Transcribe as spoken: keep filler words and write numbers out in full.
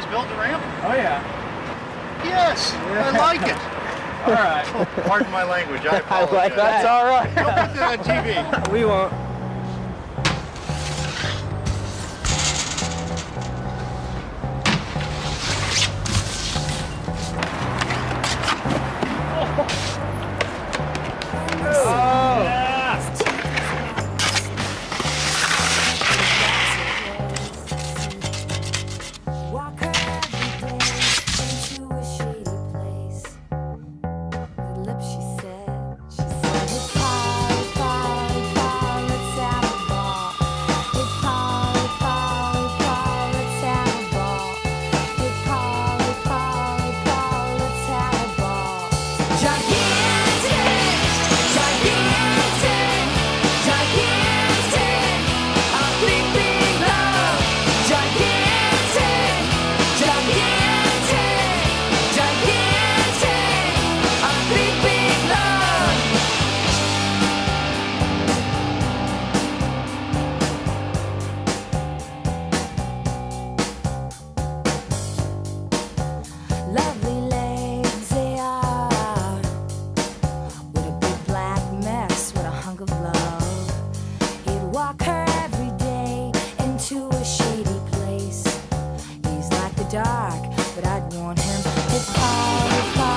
guys built the ramp? Oh, yeah. Yes, yeah. I like it. All right. Well, pardon my language, I apologize. I like that. That's all right. Don't put that on T V. We won't. Dark, but I'd warn him. It's all.